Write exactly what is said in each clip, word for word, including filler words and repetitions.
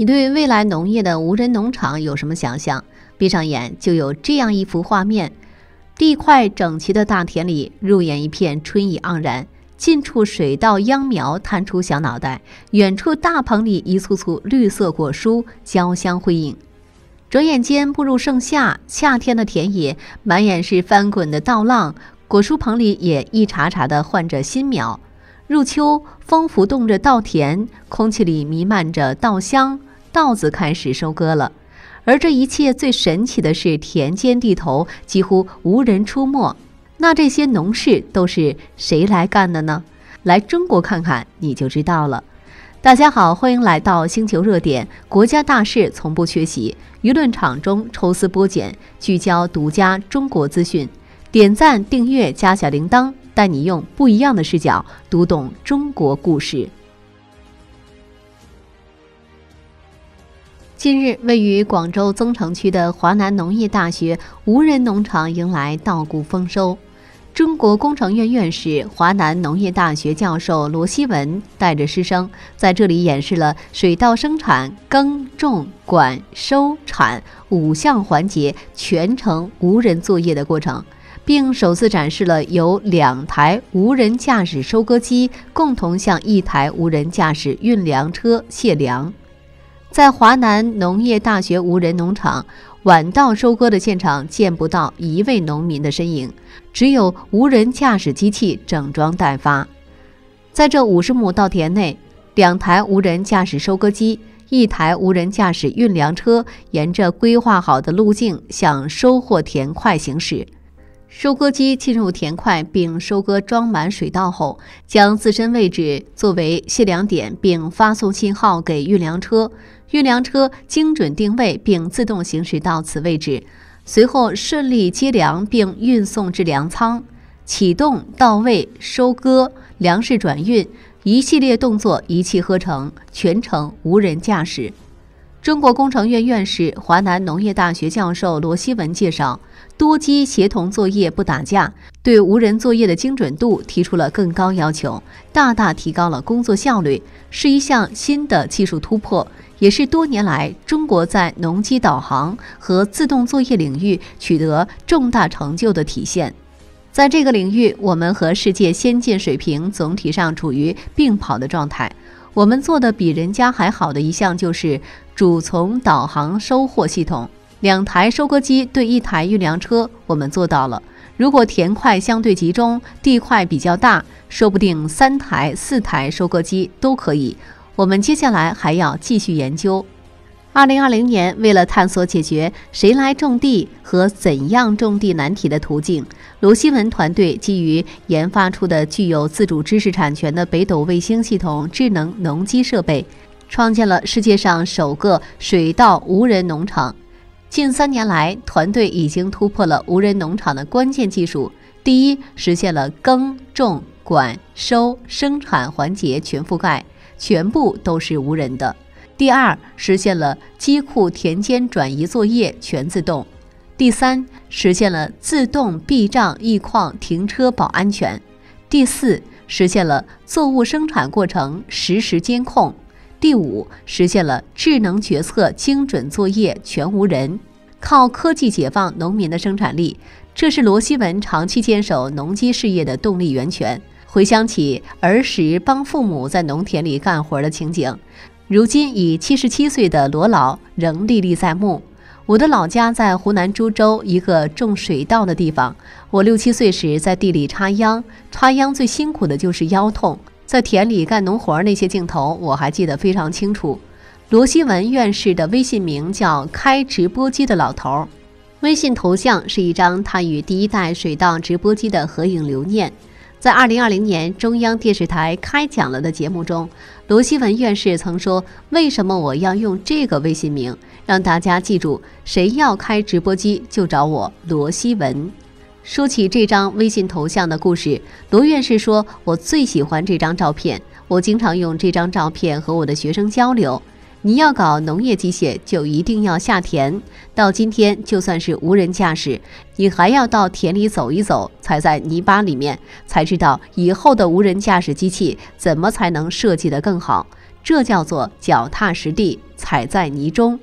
你对未来农业的无人农场有什么想象？闭上眼就有这样一幅画面：地块整齐的大田里，入眼一片春意盎然。近处水稻秧苗探出小脑袋，远处大棚里一簇簇绿色果蔬交相辉映。转眼间步入盛夏，夏天的田野满眼是翻滚的稻浪，果蔬棚里也一茬茬地换着新苗。入秋，风拂动着稻田，空气里弥漫着稻香，稻子开始收割了。而这一切最神奇的是，田间地头几乎无人出没。那这些农事都是谁来干的呢？来中国看看你就知道了。大家好，欢迎来到星球热点，国家大事从不缺席，舆论场中抽丝剥茧，聚焦独家中国资讯。点赞、订阅、加小铃铛，带你用不一样的视角读懂中国故事。近日，位于广州增城区的华南农业大学无人农场迎来稻谷丰收。中国工程院院士、华南农业大学教授罗希文带着师生在这里演示了水稻生产耕、种、管、收、产五项环节全程无人作业的过程，并首次展示了由两台无人驾驶收割机共同向一台无人驾驶运粮车卸粮。在华南农业大学无人农场，晚稻收割的现场见不到一位农民的身影，只有无人驾驶机器整装待发。在这五十亩稻田内，两台无人驾驶收割机，一台无人驾驶运粮车沿着规划好的路径向收获田块行驶。收割机进入田块并收割装满水稻后，将自身位置作为卸粮点，并发送信号给运粮车。运粮车精准定位并自动行驶到此位置，随后顺利接粮并运送至粮仓，启动、到位、收割、粮食转运，一系列动作一气呵成，全程无人驾驶。中国工程院院士、华南农业大学教授罗希文介绍，多机协同作业不打架，对无人作业的精准度提出了更高要求，大大提高了工作效率，是一项新的技术突破，也是多年来中国在农机导航和自动作业领域取得重大成就的体现。在这个领域，我们和世界先进水平总体上处于并跑的状态。我们做的比人家还好的一项就是主从导航收获系统，两台收割机对一台运粮车，我们做到了。如果田块相对集中，地块比较大，说不定三台、四台收割机都可以。我们接下来还要继续研究。二零二零年，为了探索解决谁来种地和怎样种地难题的途径，罗希文团队基于研发出的具有自主知识产权的北斗卫星系统智能农机设备，创建了世界上首个水稻无人农场。近三年来，团队已经突破了无人农场的关键技术：第一，实现了耕、种、管、收、生产环节全覆盖，全部都是无人的。第二，实现了机库田间转移作业全自动；第三，实现了自动避障易矿停车保安全；第四，实现了作物生产过程实时监控；第五，实现了智能决策精准作业全无人。靠科技解放农民的生产力，这是罗希文长期坚守农机事业的动力源泉。回想起儿时帮父母在农田里干活的情景，如今已七十七岁的罗老仍历历在目。我的老家在湖南株洲一个种水稻的地方，我六七岁时在地里插秧，插秧最辛苦的就是腰痛，在田里干农活那些镜头我还记得非常清楚。罗希文院士的微信名叫开直播机的老头，微信头像是一张他与第一代水稻直播机的合影留念。在二零二零年中央电视台开讲了的节目中，罗希文院士曾说，为什么我要用这个微信名，让大家记住，谁要开直播机就找我罗希文。说起这张微信头像的故事，罗院士说，我最喜欢这张照片，我经常用这张照片和我的学生交流。你要搞农业机械，就一定要下田。到今天，就算是无人驾驶，你还要到田里走一走，踩在泥巴里面，才知道以后的无人驾驶机器怎么才能设计得更好。这叫做脚踏实地，踩在泥中。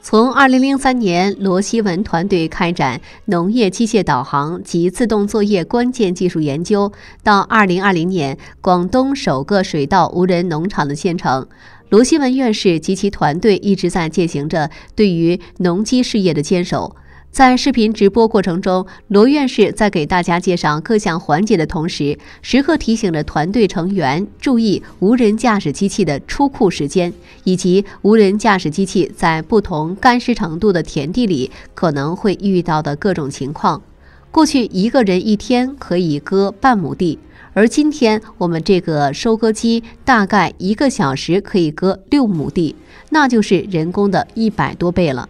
从二零零三年罗希文团队开展农业机械导航及自动作业关键技术研究，到二零二零年广东首个水稻无人农场的建成，罗希文院士及其团队一直在践行着对于农机事业的坚守。在视频直播过程中，罗院士在给大家介绍各项环节的同时，时刻提醒着团队成员注意无人驾驶机器的出库时间，以及无人驾驶机器在不同干湿程度的田地里可能会遇到的各种情况。过去一个人一天可以割半亩地，而今天我们这个收割机大概一个小时可以割六亩地，那就是人工的一百多倍了。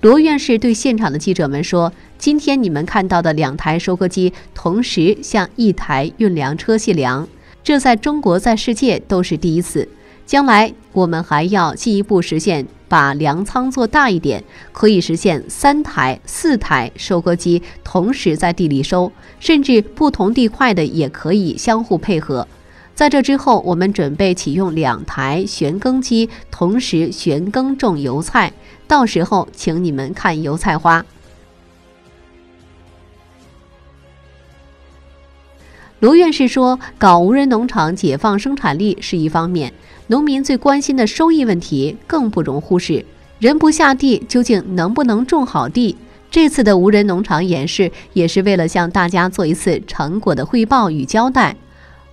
罗院士对现场的记者们说：“今天你们看到的两台收割机同时向一台运粮车卸粮，这在中国在世界都是第一次。将来我们还要进一步实现把粮仓做大一点，可以实现三台、四台收割机同时在地里收，甚至不同地块的也可以相互配合。在这之后，我们准备启用两台旋耕机同时旋耕种油菜。”到时候，请你们看油菜花。罗院士说，搞无人农场解放生产力是一方面，农民最关心的收益问题更不容忽视。人不下地，究竟能不能种好地？这次的无人农场演示也是为了向大家做一次成果的汇报与交代。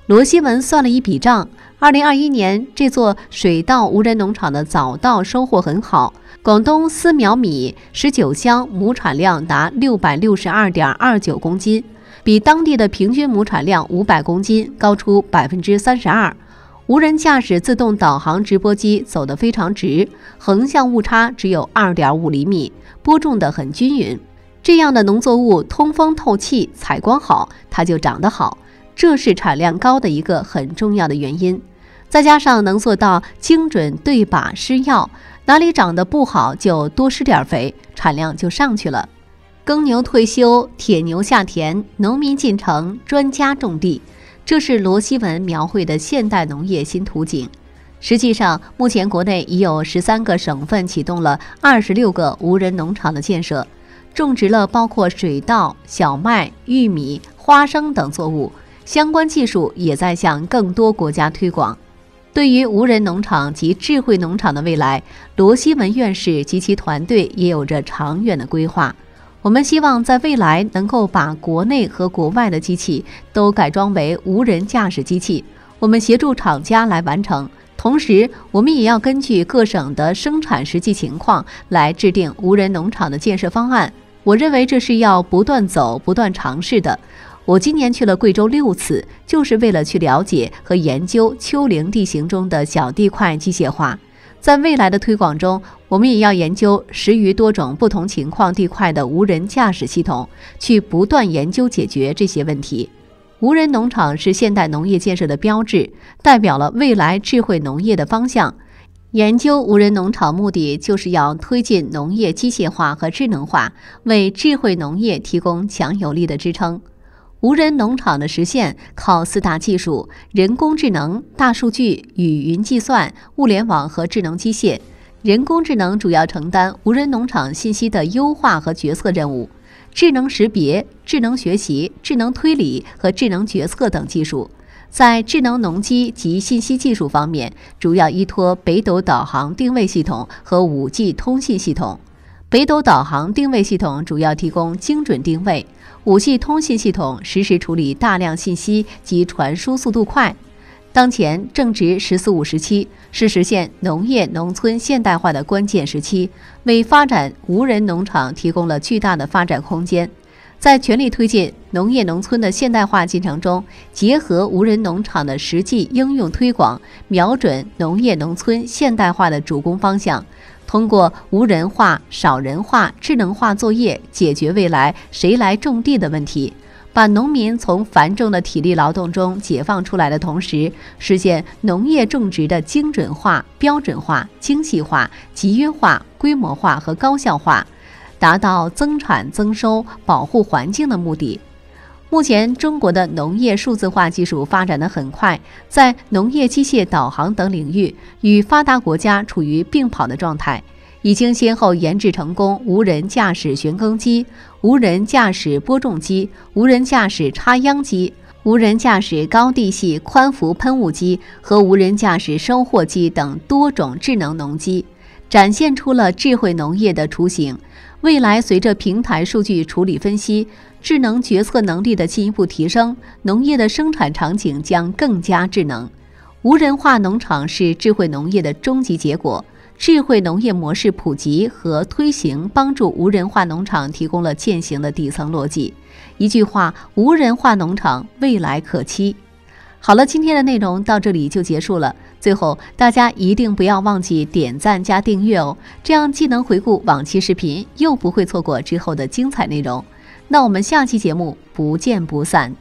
罗希文算了一笔账，二零二一年这座水稻无人农场的早稻收获很好，广东丝苗米十九箱亩产量达六百六十二点二九公斤，比当地的平均亩产量五百公斤高出百分之三十二。无人驾驶自动导航直播机走得非常直，横向误差只有二点五厘米，播种得很均匀。这样的农作物通风透气，采光好，它就长得好。这是产量高的一个很重要的原因，再加上能做到精准对靶施药，哪里长得不好就多施点肥，产量就上去了。耕牛退休，铁牛下田，农民进城，专家种地，这是罗希文描绘的现代农业新图景。实际上，目前国内已有十三个省份启动了二十六个无人农场的建设，种植了包括水稻、小麦、玉米、花生等作物。相关技术也在向更多国家推广。对于无人农场及智慧农场的未来，罗希文院士及其团队也有着长远的规划。我们希望在未来能够把国内和国外的机器都改装为无人驾驶机器，我们协助厂家来完成。同时，我们也要根据各省的生产实际情况来制定无人农场的建设方案。我认为这是要不断走、不断尝试的。我今年去了贵州六次，就是为了去了解和研究丘陵地形中的小地块机械化。在未来的推广中，我们也要研究十余多种不同情况地块的无人驾驶系统，去不断研究解决这些问题。无人农场是现代农业建设的标志，代表了未来智慧农业的方向。研究无人农场目的就是要推进农业机械化和智能化，为智慧农业提供强有力的支撑。无人农场的实现靠四大技术：人工智能、大数据与云计算、物联网和智能机械。人工智能主要承担无人农场信息的优化和决策任务，智能识别、智能学习、智能推理和智能决策等技术。在智能农机及信息技术方面，主要依托北斗导航定位系统和 五G 通信系统。北斗导航定位系统主要提供精准定位，五G 通信系统实时处理大量信息及传输速度快。当前正值十四五时期，是实现农业农村现代化的关键时期，为发展无人农场提供了巨大的发展空间。在全力推进农业农村的现代化进程中，结合无人农场的实际应用推广，瞄准农业农村现代化的主攻方向，通过无人化、少人化、智能化作业，解决未来谁来种地的问题，把农民从繁重的体力劳动中解放出来的同时，实现农业种植的精准化、标准化、精细化、集约化、规模化和高效化，达到增产增收、保护环境的目的。目前，中国的农业数字化技术发展得很快，在农业机械导航等领域，与发达国家处于并跑的状态。已经先后研制成功无人驾驶旋耕机、无人驾驶播种机、无人驾驶插秧机、无人驾驶高地系宽幅喷雾机和无人驾驶收获机等多种智能农机，展现出了智慧农业的雏形。未来，随着平台数据处理分析、智能决策能力的进一步提升，农业的生产场景将更加智能。无人化农场是智慧农业的终极结果。智慧农业模式普及和推行，帮助无人化农场提供了践行的底层逻辑。一句话，无人化农场未来可期。好了，今天的内容到这里就结束了。最后，大家一定不要忘记点赞加订阅哦，这样既能回顾往期视频，又不会错过之后的精彩内容。那我们下期节目不见不散。